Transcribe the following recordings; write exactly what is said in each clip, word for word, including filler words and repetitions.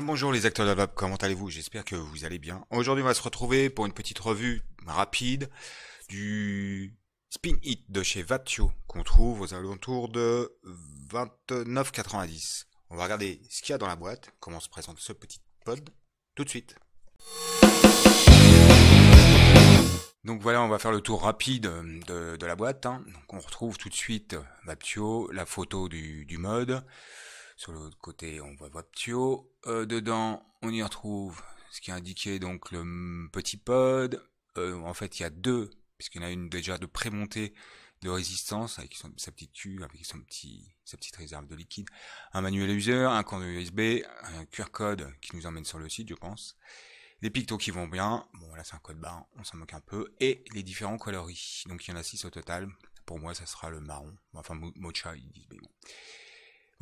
Bien le bonjour les acteurs de la Vap, comment allez-vous? J'espère que vous allez bien. Aujourd'hui on va se retrouver pour une petite revue rapide du Spin It de chez Vaptio qu'on trouve aux alentours de vingt-neuf quatre-vingt-dix. On va regarder ce qu'il y a dans la boîte, comment se présente ce petit pod, tout de suite. Donc voilà, on va faire le tour rapide de, de la boîte. Hein. Donc on retrouve tout de suite Vaptio, la photo du, du mode. Sur l'autre côté, on voit Vaptio. Euh, dedans, on y retrouve ce qui est indiqué, donc le petit pod. Euh, en fait, il y a deux, puisqu'il y en a une déjà de prémontée de résistance, avec son, sa petite tube, avec son petit, sa petite réserve de liquide. Un manuel user, un cordon U S B, un Q R code qui nous emmène sur le site, je pense. Les pictos qui vont bien. Bon, là, c'est un code barre, on s'en moque un peu. Et les différents coloris. Donc, il y en a six au total. Pour moi, ça sera le marron. Enfin, mocha, ils disent, mais bon.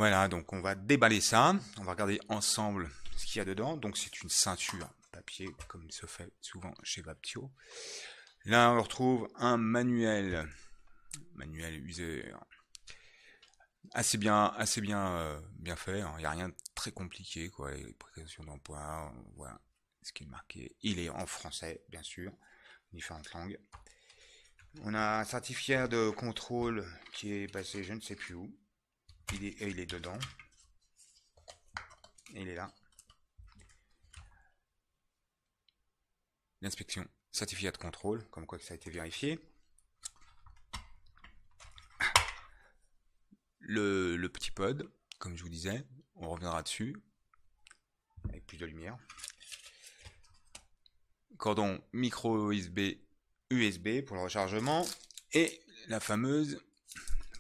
Voilà, donc on va déballer ça, on va regarder ensemble ce qu'il y a dedans. Donc c'est une ceinture papier, comme il se fait souvent chez Vaptio. Là, on retrouve un manuel, manuel user, assez bien, assez bien, euh, bien fait. Il n'y a rien de très compliqué, quoi. Les précautions d'emploi, voilà ce qui est marqué. Il est en français, bien sûr, différentes langues. On a un certificat de contrôle qui est passé, je ne sais plus où. Il est, il est dedans. Il est là. L'inspection, certificat de contrôle, comme quoi que ça a été vérifié. Le, le petit pod, comme je vous disais, on reviendra dessus. Avec plus de lumière. Cordon micro U S B, U S B pour le rechargement. Et la fameuse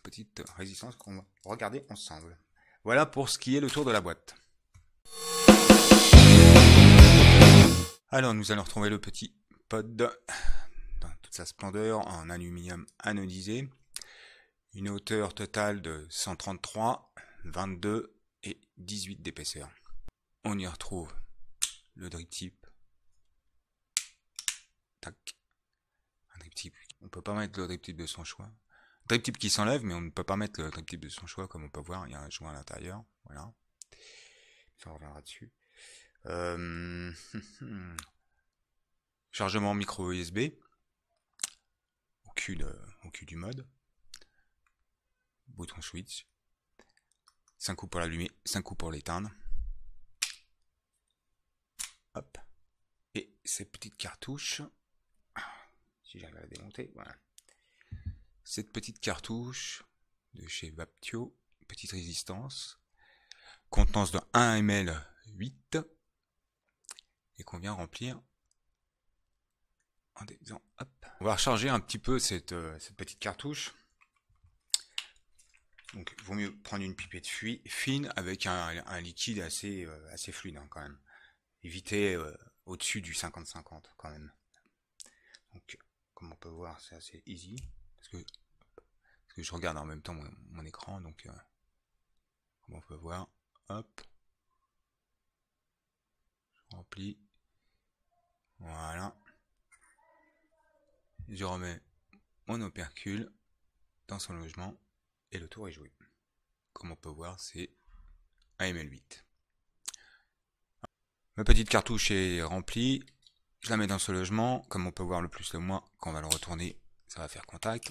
petite résistance qu'on va regarder ensemble. Voilà pour ce qui est le tour de la boîte. Alors nous allons retrouver le petit pod dans toute sa splendeur en aluminium anodisé. Une hauteur totale de cent trente-trois, vingt-deux et dix-huit d'épaisseur. On y retrouve le drip type. Tac. Un drip type. On ne peut pas mettre le drip type de son choix. Drip type qui s'enlève, mais on ne peut pas mettre le drip type de son choix, comme on peut voir, il y a un joint à l'intérieur, voilà. Ça, on reviendra dessus. Euh... Chargement micro U S B, au cul, de... au cul du mode. Bouton switch. cinq coups pour l'allumer, cinq coups pour l'éteindre. Hop. Et cette petite cartouche, si j'arrive à la démonter, voilà. Cette petite cartouche de chez Vaptio, petite résistance, contenance de un millilitre huit, et qu'on vient remplir en disant, hop. On va recharger un petit peu cette, cette petite cartouche. Donc, il vaut mieux prendre une pipette fine avec un, un liquide assez, assez fluide hein, quand même. Éviter euh, au-dessus du cinquante cinquante quand même. Donc, comme on peut voir, c'est assez easy. Parce que, parce que je regarde en même temps mon, mon écran, donc euh, comme on peut voir, hop, je remplis, voilà, je remets mon opercule dans son logement et le tour est joué. Comme on peut voir, c'est un millilitre huit. Ma petite cartouche est remplie, je la mets dans ce logement, comme on peut voir le plus le moins quand on va le retourner. Ça va faire contact,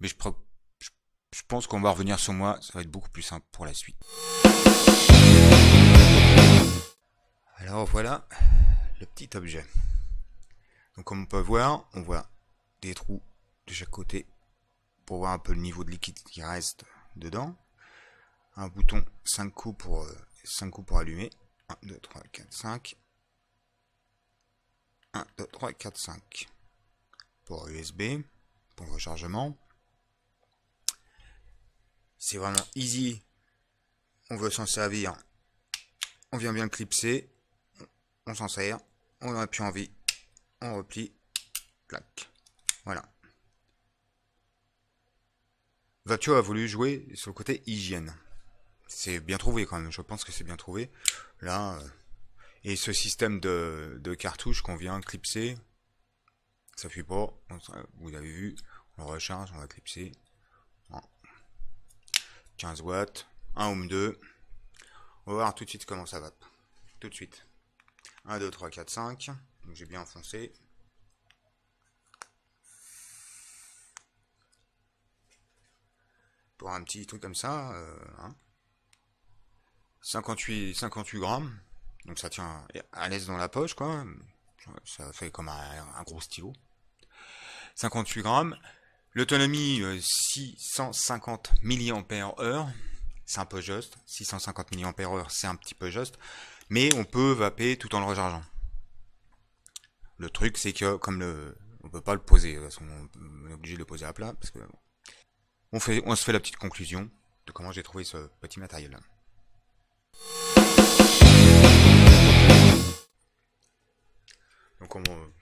mais je, je, je pense qu'on va revenir sur moi, ça va être beaucoup plus simple pour la suite. Alors voilà le petit objet. Donc comme on peut voir, on voit des trous de chaque côté pour voir un peu le niveau de liquide qui reste dedans. Un bouton cinq coups pour, cinq coups pour allumer. un, deux, trois, quatre, cinq. un, deux, trois, quatre, cinq. Pour U S B. Le rechargement, c'est vraiment easy. On veut s'en servir, on vient bien le clipser, on s'en sert, on n'a plus envie, on replie, clac, voilà. Vaptio a voulu jouer sur le côté hygiène, c'est bien trouvé quand même, je pense que c'est bien trouvé là. Et ce système de, de cartouche qu'on vient clipser, ça ne suffit pas, vous avez vu, on le recharge, on va clipser, quinze watts, un ohm deux, on va voir tout de suite comment ça va. tout de suite. un, deux, trois, quatre, cinq. Donc j'ai bien enfoncé. Pour un petit truc comme ça, euh, hein. cinquante-huit, cinquante-huit grammes. Donc ça tient à l'aise dans la poche, quoi. Ça fait comme un, un gros stylo. cinquante-huit grammes. L'autonomie six cent cinquante milliampères heure. C'est un peu juste. six cent cinquante milliampères heure, c'est un petit peu juste. Mais on peut vaper tout en le rechargeant. Le truc, c'est que comme le, on peut pas le poser, parce qu'on est obligé de le poser à plat, parce que on fait, on se fait la petite conclusion de comment j'ai trouvé ce petit matériel. Donc comme on,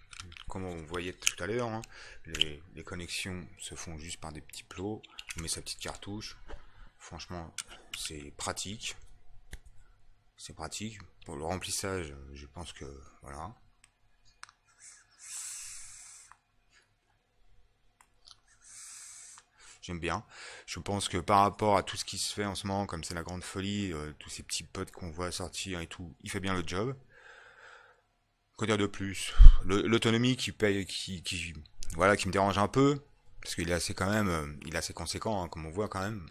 comme on voyait tout à l'heure, hein, les, les connexions se font juste par des petits plots. On met sa petite cartouche. Franchement, c'est pratique. C'est pratique. Pour le remplissage, je pense que voilà. J'aime bien. Je pense que par rapport à tout ce qui se fait en ce moment, comme c'est la grande folie, euh, tous ces petits potes qu'on voit sortir et tout, il fait bien le job. Quoi dire de plus? L'autonomie qui paye, qui, qui, voilà, qui me dérange un peu, parce qu'il est assez quand même, euh, il est assez conséquent, hein, comme on voit quand même.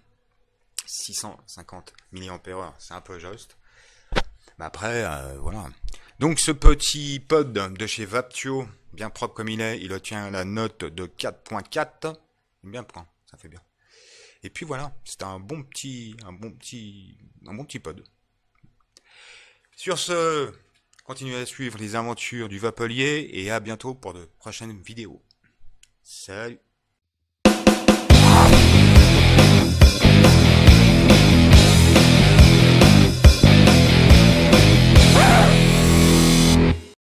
six cent cinquante milliampères heure, c'est un peu juste. Mais après, euh, voilà. Donc ce petit pod de chez Vaptio, bien propre comme il est, il obtient la note de quatre virgule quatre. Bien point. Ça fait bien. Et puis voilà, c'était un bon petit, un bon petit, un bon petit pod. Sur ce, continuez à suivre les aventures du Vapelier et à bientôt pour de prochaines vidéos. Salut!